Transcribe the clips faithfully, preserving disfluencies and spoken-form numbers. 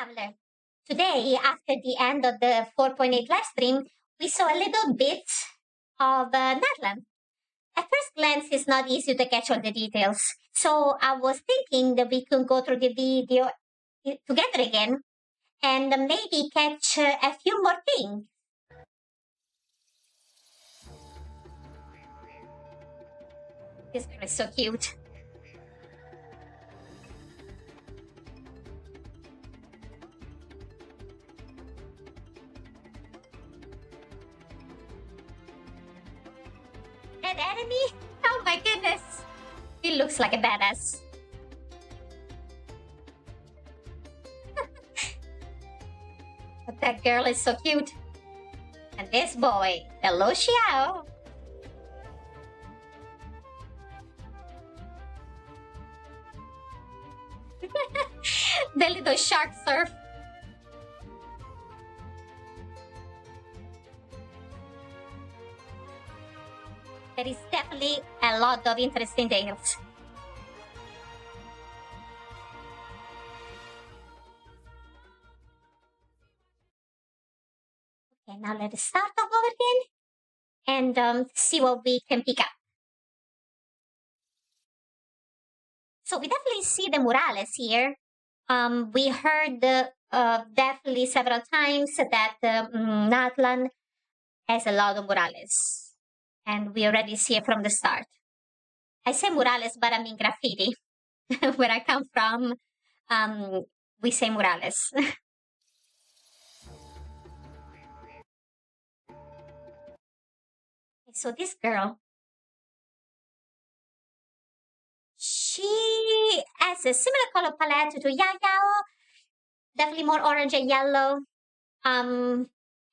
traveler. Today, after the end of the four point eight live stream, we saw a little bit of uh, Natlan. At first glance, it's not easy to catch all the details. So I was thinking that we could go through the video together again and maybe catch uh, a few more things. This girl is so cute. An enemy? Oh my goodness! He looks like a badass. But that girl is so cute. And this boy, hello Xiao. The little shark surf. There is definitely a lot of interesting things. Okay, now let's start off over again and um, see what we can pick up. So we definitely see the murales here. Um, we heard the, uh, definitely several times that um, Natlan has a lot of murales. And we already see it from the start. I say murales, but I mean graffiti. Where I come from, um, we say murales. So this girl, she has a similar color palette to Yayao. Definitely more orange and yellow. Um,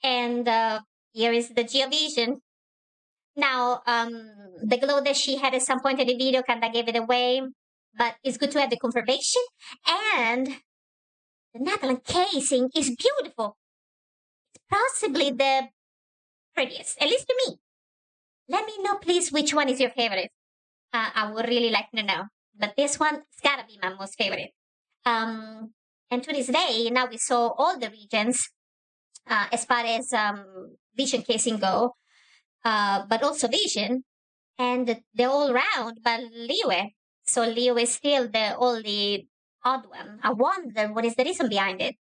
and uh, here is the Geovision. Now, um, the glow that she had at some point in the video kind of gave it away, but it's good to have the confirmation. And the Natlan casing is beautiful. It's possibly the prettiest, at least to me. Let me know, please, which one is your favorite. Uh, I would really like to know. But this one's got to be my most favorite. Um, and to this day, now we saw all the regions uh, as far as um, vision casing go. Uh, but also Vision, and they're all round, but Liyue. So Liyue is still the only odd one. I wonder what is the reason behind it.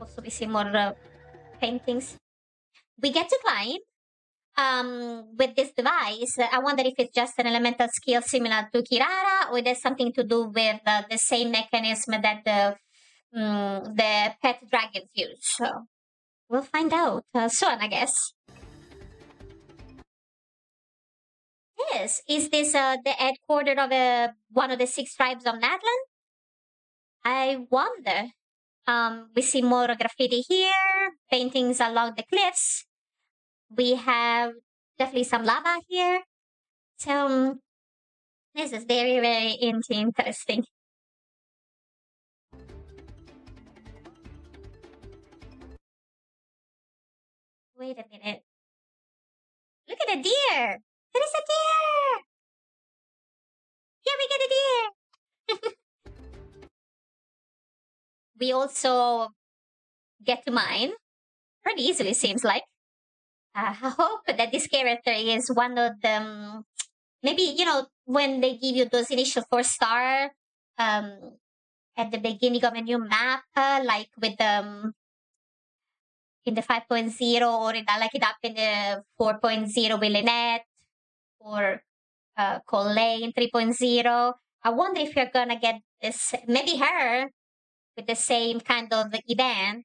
Also, we see more uh, paintings. We get to climb um, with this device. I wonder if it's just an elemental skill similar to Kirara, or there's something to do with uh, the same mechanism that the, um, the pet dragons use. So we'll find out uh, soon, I guess. Yes, is this uh, the headquarters of uh, one of the six tribes of Natlan? I wonder. Um, we see more graffiti here, paintings along the cliffs. We have definitely some lava here. So um, this is very, very interesting. Wait a minute. Look at the deer. There is a deer. Yeah, we get a deer. We also get to mine. Pretty easily, seems like. Uh, I hope that this character is one of them. Maybe, you know, when they give you those initial four star um, at the beginning of a new map, uh, like with the... Um, in the five point oh, or it, I like it up in the four point oh with Lynette, or uh, Colette in three point oh. I wonder if you're gonna get this, maybe her, with the same kind of event.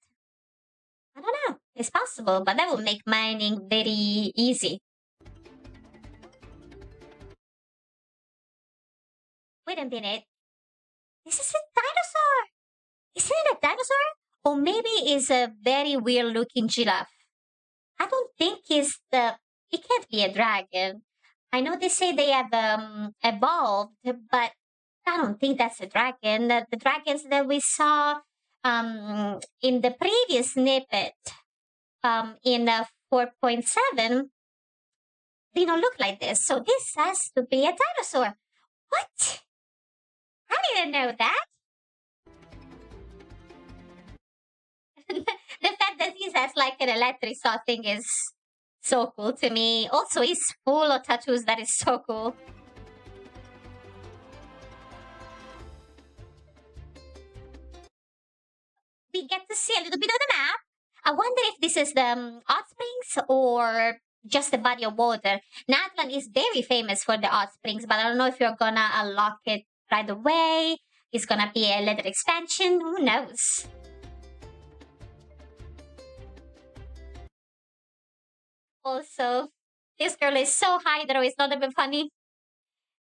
I don't know, it's possible, but that would make mining very easy. Wait a minute, this is a dinosaur! Isn't it a dinosaur? Or maybe it's a very weird-looking giraffe. I don't think it's the... It can't be a dragon. I know they say they have um, evolved, but I don't think that's a dragon. The, the dragons that we saw um, in the previous snippet um, in uh, four point seven did not look like this. So this has to be a dinosaur. What? I didn't know that. just like an electric saw thing is so cool to me. Also, he's full of tattoos. That is so cool. We get to see a little bit of the map. I wonder if this is the um, hot springs or just the body of water. Natlan is very famous for the hot springs, but I don't know if you're gonna unlock it right away. It's gonna be a later expansion. Who knows? Also, this girl is so high that it's not even funny.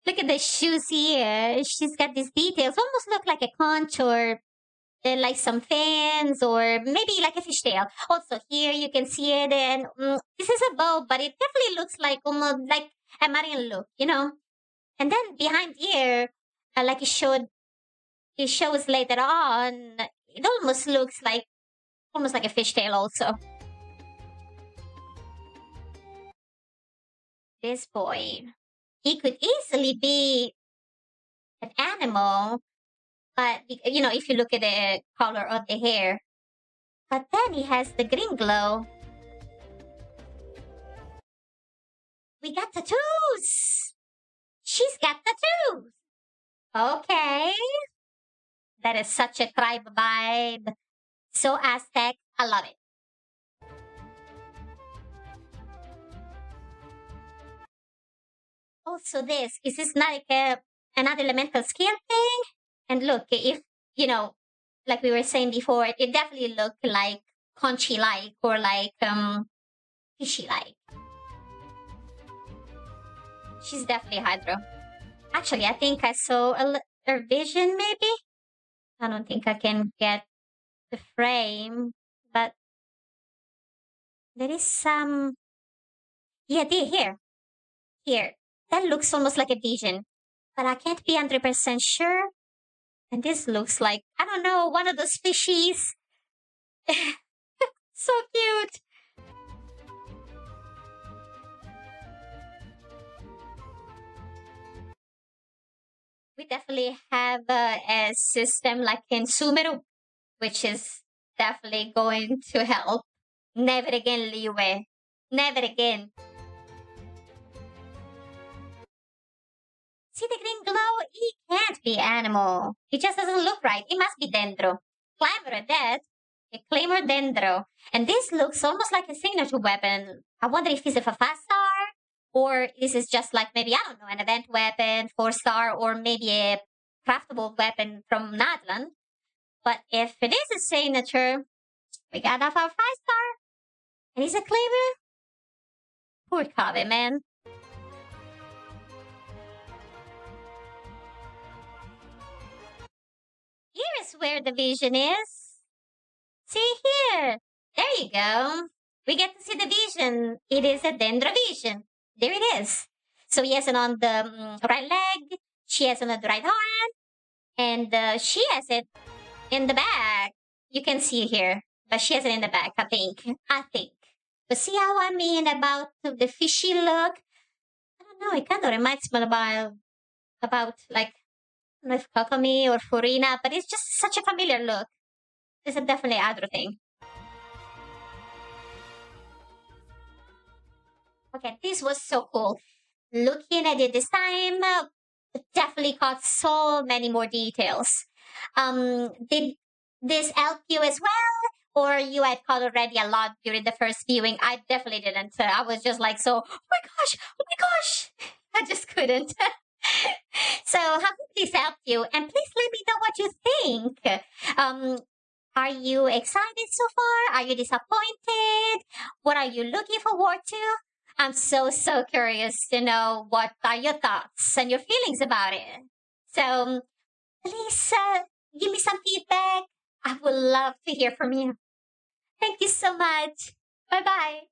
Look at the shoes here. She's got these details. Almost look like a conch or uh, like some fins or maybe like a fishtail. Also here you can see it, and um, this is a bow, but it definitely looks like almost like a marine look, you know. And then behind here, uh, like it showed, it shows later on, it almost looks like almost like a fishtail also. This boy, he could easily be an animal, but you know, if you look at the color of the hair, but then he has the green glow. We got tattoos. She's got tattoos. Okay, that is such a tribe vibe. So Aztec, I love it. Also, this is this not like a, another elemental skill thing? And look, if you know, like we were saying before, it definitely looked like conchy like or like um fishy like. She's definitely hydro. Actually, I think I saw a, a vision maybe. I don't think I can get the frame, but there is some. Yeah, there, here, here. That looks almost like a vision, but I can't be one hundred percent sure. And this looks like, I don't know, one of those fishies. So cute. We definitely have a, a system like in Sumeru, which is definitely going to help. Never again, Liyue. Never again. See the green glow? He can't be animal. He just doesn't look right. It must be dendro. Clamor dead. A claimer dendro. And this looks almost like a signature weapon. I wonder if he's a five star or this is just like maybe, I don't know, an event weapon, four star, or maybe a craftable weapon from Natlan. But if it is a signature, we got off our five star. And he's a claimer. Poor Kobe, man. Here is where the vision is. See here. There you go. We get to see the vision. It is a dendrovision. There it is. So he has it on the um, right leg. She has it on the right arm. And uh, she has it in the back. You can see here. But she has it in the back, I think. I think. But see how I mean about the fishy look? I don't know. It kind of reminds me about, about like, I don't know if Kokomi or Furina, but it's just such a familiar look. It's a definitely other thing. Okay, this was so cool. Looking at it this time, it definitely caught so many more details. Um, did this help you as well? Or you had caught already a lot during the first viewing? I definitely didn't. I was just like, so, oh my gosh, oh my gosh. I just couldn't. So I hope this helped you, and please let me know what you think. Um, are you excited so far? Are you disappointed? What are you looking forward to? I'm so, so curious to know what are your thoughts and your feelings about it. So please uh, give me some feedback. I would love to hear from you. Thank you so much. Bye-bye.